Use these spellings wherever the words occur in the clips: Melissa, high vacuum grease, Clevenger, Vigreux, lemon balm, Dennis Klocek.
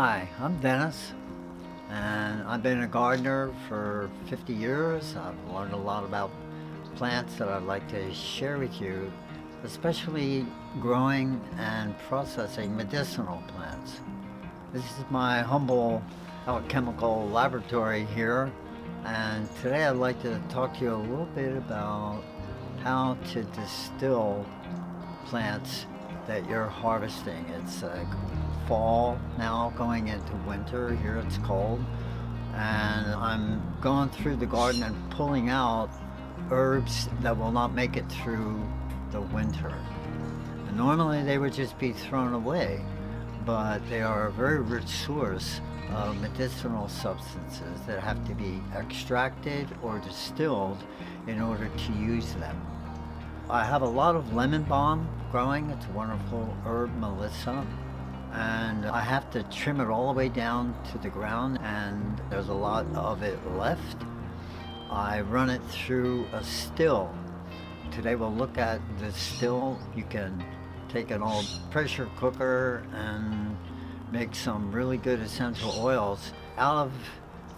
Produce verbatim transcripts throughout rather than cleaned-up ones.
Hi, I'm Dennis, and I've been a gardener for fifty years. I've learned a lot about plants that I'd like to share with you, especially growing and processing medicinal plants. This is my humble alchemical laboratory here, and today I'd like to talk to you a little bit about how to distill plants that you're harvesting. It's uh, fall now, going into winter. Here it's cold, and I'm going through the garden and pulling out herbs that will not make it through the winter. And normally they would just be thrown away, but they are a very rich source of medicinal substances that have to be extracted or distilled in order to use them. I have a lot of lemon balm growing. It's a wonderful herb, Melissa, and I have to trim it all the way down to the ground, and there's a lot of it left. I run it through a still. Today we'll look at the still. You can take an old pressure cooker and make some really good essential oils. Out of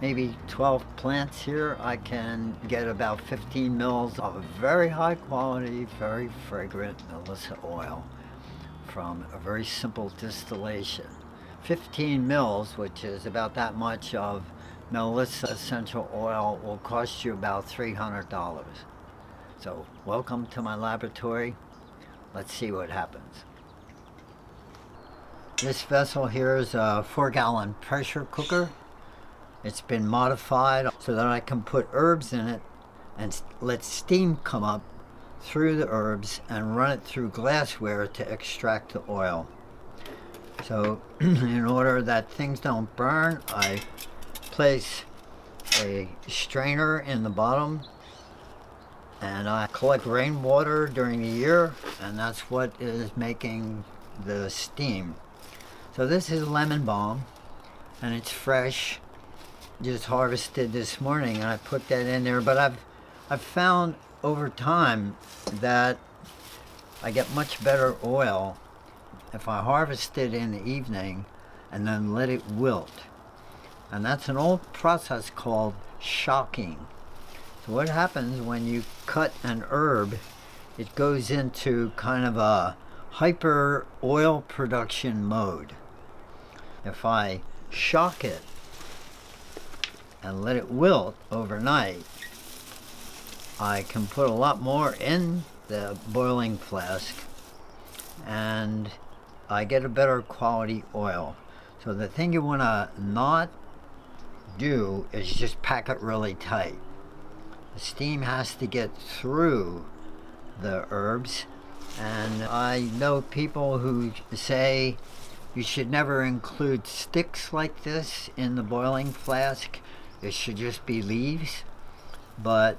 maybe twelve plants here, I can get about fifteen mils of a very high quality, very fragrant Melissa oil from a very simple distillation. fifteen mils, which is about that much of Melissa essential oil, will cost you about three hundred dollars. So welcome to my laboratory. Let's see what happens. This vessel here is a four gallon pressure cooker. It's been modified so that I can put herbs in it and let steam come up through the herbs and run it through glassware to extract the oil. So in order that things don't burn, I place a strainer in the bottom, and I collect rainwater during the year, and that's what is making the steam. So this is lemon balm, and it's fresh. Just harvested this morning, and I put that in there, but I've I've found over time that I get much better oil if I harvest it in the evening and then let it wilt. And that's an old process called shocking. So what happens when you cut an herb, it goes into kind of a hyper oil production mode. If I shock it and let it wilt overnight, I can put a lot more in the boiling flask, and I get a better quality oil. So the thing you want to not do is just pack it really tight. The steam has to get through the herbs, and I know people who say you should never include sticks like this in the boiling flask. It should just be leaves, but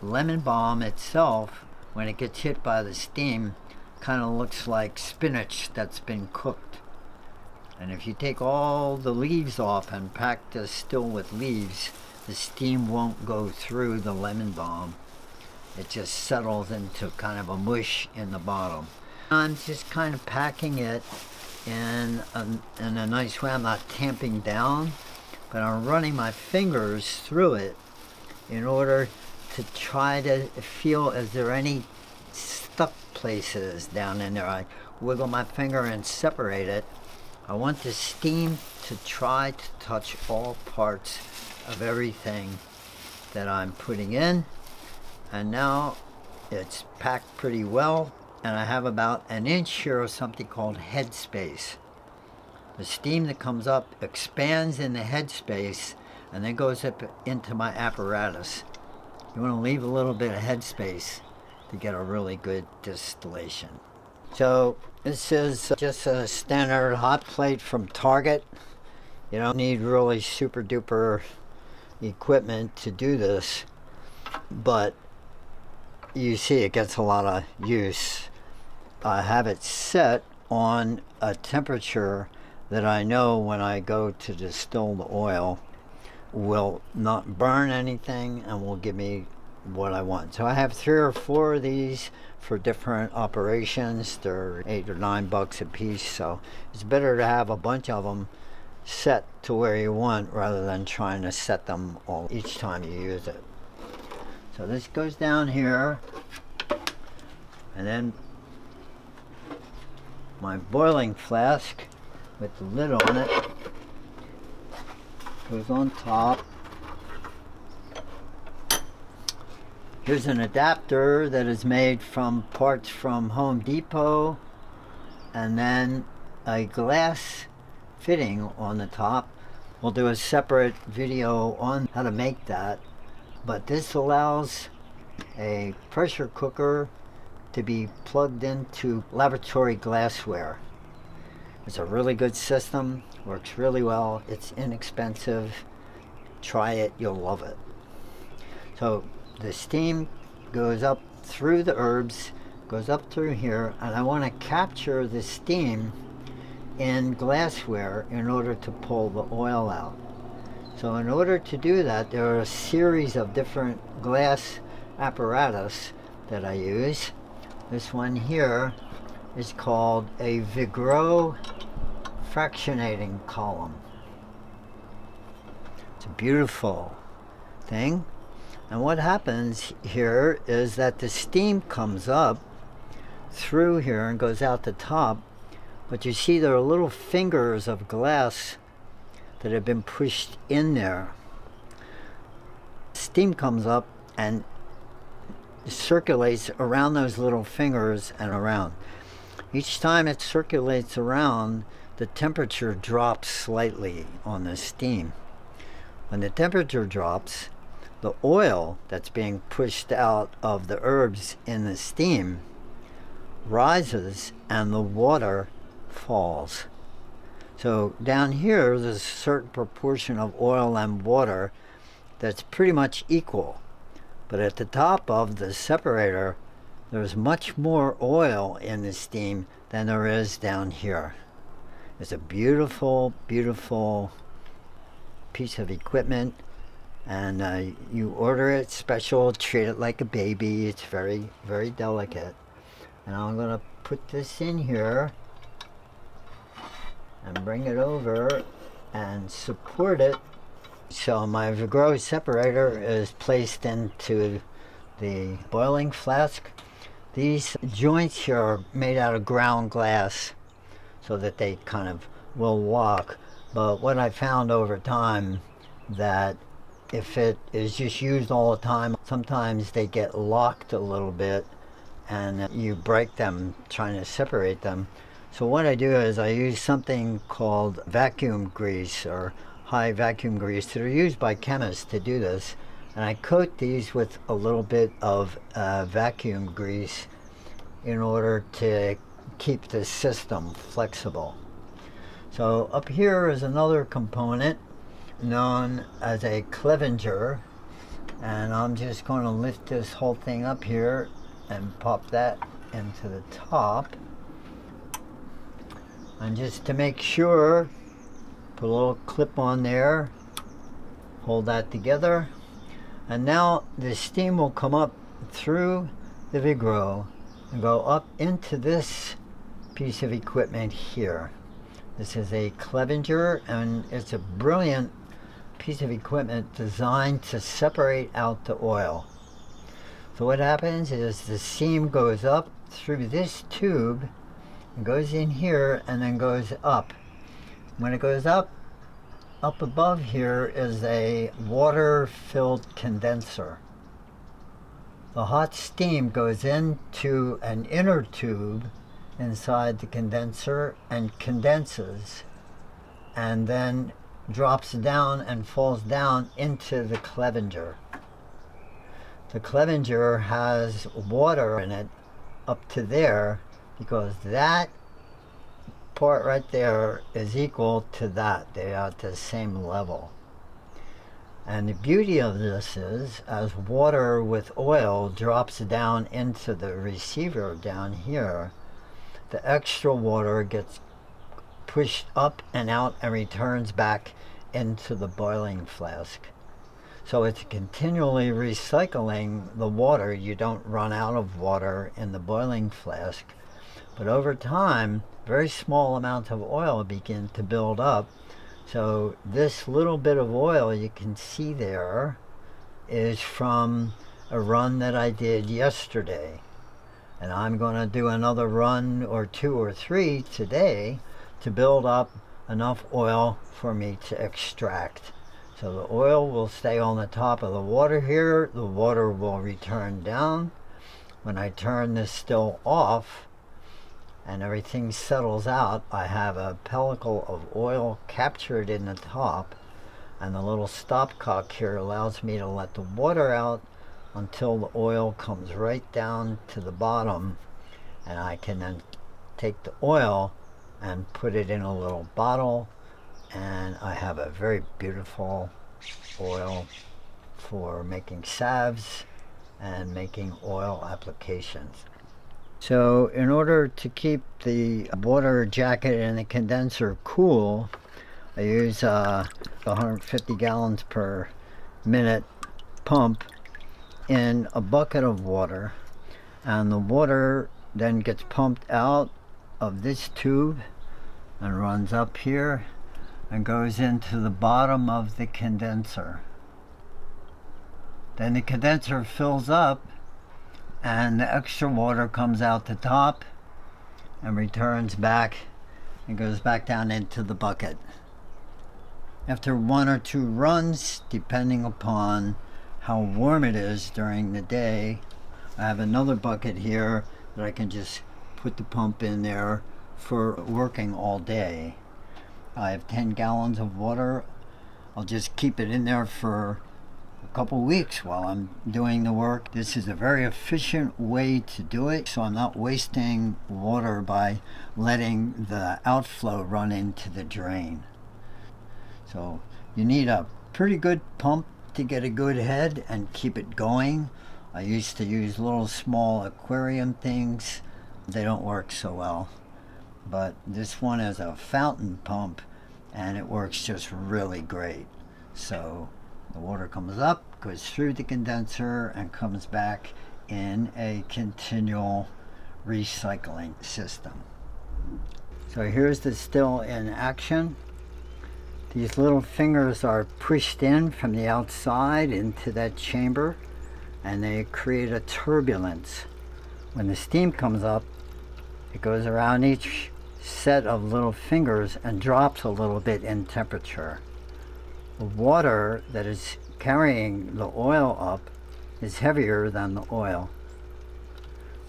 lemon balm itself, when it gets hit by the steam, kind of looks like spinach that's been cooked. And if you take all the leaves off and pack this still with leaves, the steam won't go through the lemon balm. It just settles into kind of a mush in the bottom. I'm just kind of packing it in a, in a nice way. I'm not tamping down, but I'm running my fingers through it in order to try to feel if there are any stuck places down in there. I wiggle my finger and separate it. I want the steam to try to touch all parts of everything that I'm putting in. And now it's packed pretty well, and I have about an inch here of something called headspace. The steam that comes up expands in the headspace and then goes up into my apparatus. You want to leave a little bit of headspace to get a really good distillation. So this is just a standard hot plate from Target. You don't need really super duper equipment to do this, but you see it gets a lot of use. I have it set on a temperature that I know when I go to distill the oil will not burn anything and will give me what I want. So I have three or four of these for different operations. They're eight or nine bucks a piece, so it's better to have a bunch of them set to where you want rather than trying to set them all each time you use it. So this goes down here, and then my boiling flask with the lid on it goes on top. Here's an adapter that is made from parts from Home Depot, and then a glass fitting on the top. We'll do a separate video on how to make that, but this allows a pressure cooker to be plugged into laboratory glassware. It's a really good system, works really well, it's inexpensive. Try it, you'll love it. So the steam goes up through the herbs, goes up through here, and I want to capture the steam in glassware in order to pull the oil out. So in order to do that, there are a series of different glass apparatus that I use. This one here is called a Vigreux fractionating column. It's a beautiful thing. And what happens here is that the steam comes up through here and goes out the top, but you see there are little fingers of glass that have been pushed in there. Steam comes up and circulates around those little fingers and around. Each time it circulates around, the temperature drops slightly on the steam. When the temperature drops, the oil that's being pushed out of the herbs in the steam rises and the water falls. So down here there's a certain proportion of oil and water that's pretty much equal, but at the top of the separator there's much more oil in the steam than there is down here. It's a beautiful, beautiful piece of equipment. And uh, you order it special, treat it like a baby. It's very, very delicate. And I'm going to put this in here and bring it over and support it. So my Vigreux separator is placed into the boiling flask. These joints here are made out of ground glass so that they kind of will lock. But what I found over time that if it is just used all the time, sometimes they get locked a little bit and you break them trying to separate them. So what I do is I use something called vacuum grease or high vacuum grease that are used by chemists to do this. And I coat these with a little bit of uh, vacuum grease in order to keep the system flexible. So up here is another component known as a Clevenger, and I'm just going to lift this whole thing up here and pop that into the top. And just to make sure, put a little clip on there, hold that together, and now the steam will come up through the Vigreux and go up into this piece of equipment here. This is a Clevenger, and it's a brilliant piece of equipment designed to separate out the oil. So what happens is the steam goes up through this tube and goes in here and then goes up. When it goes up, up above here is a water-filled condenser. The hot steam goes into an inner tube inside the condenser and condenses and then drops down and falls down into the Clevenger. The Clevenger has water in it up to there because that part right there is equal to that. They are at the same level. And the beauty of this is, as water with oil drops down into the receiver down here, the extra water gets pushed up and out and returns back into the boiling flask. So it's continually recycling the water. You don't run out of water in the boiling flask. But over time, very small amounts of oil begin to build up. So this little bit of oil you can see there is from a run that I did yesterday. And I'm going to do another run or two or three today to build up enough oil for me to extract. So the oil will stay on the top of the water here. The water will return down. When I turn this still off, and everything settles out, I have a pellicle of oil captured in the top, and the little stopcock here allows me to let the water out until the oil comes right down to the bottom, and I can then take the oil and put it in a little bottle, and I have a very beautiful oil for making salves and making oil applications. So in order to keep the water jacket and the condenser cool, I use uh, one hundred fifty gallons per minute pump in a bucket of water, and the water then gets pumped out of this tube and runs up here and goes into the bottom of the condenser. Then the condenser fills up and the extra water comes out the top and returns back and goes back down into the bucket. After one or two runs, depending upon how warm it is during the day, I have another bucket here that I can just put the pump in there for working all day. I have ten gallons of water. I'll just keep it in there for a couple weeks while I'm doing the work. This is a very efficient way to do it, so I'm not wasting water by letting the outflow run into the drain. So you need a pretty good pump to get a good head and keep it going. I used to use little small aquarium things. They don't work so well, but this one is a fountain pump and it works just really great. So the water comes up, goes through the condenser, and comes back in a continual recycling system. So here's the still in action. These little fingers are pushed in from the outside into that chamber, and they create a turbulence. When the steam comes up, it goes around each set of little fingers and drops a little bit in temperature. The water that is carrying the oil up is heavier than the oil.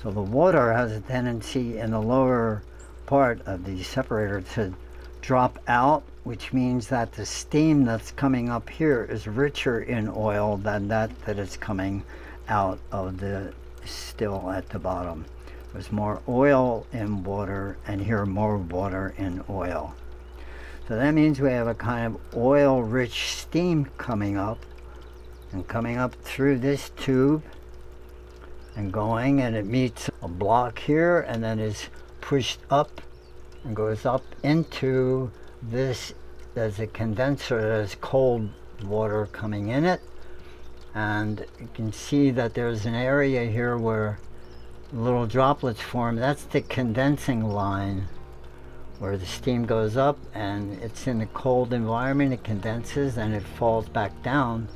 So the water has a tendency in the lower part of the separator to drop out, which means that the steam that's coming up here is richer in oil than that that is coming out of the still at the bottom. There's more oil in water, and here more water in oil. So that means we have a kind of oil-rich steam coming up and coming up through this tube and going, and it meets a block here and then is pushed up and goes up into this as a condenser that has cold water coming in it. And you can see that there's an area here where little droplets form. That's the condensing line, where the steam goes up and it's in a cold environment, it condenses and it falls back down.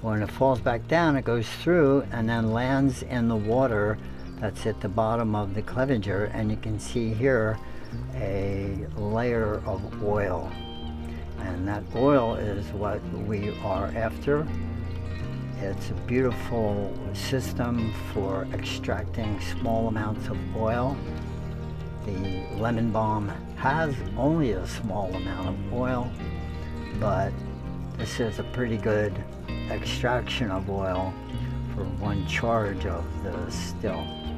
When it falls back down, it goes through and then lands in the water that's at the bottom of the Clevenger, and you can see here a layer of oil. And that oil is what we are after. It's a beautiful system for extracting small amounts of oil. The lemon balm has only a small amount of oil, but this is a pretty good extraction of oil for one charge of the still.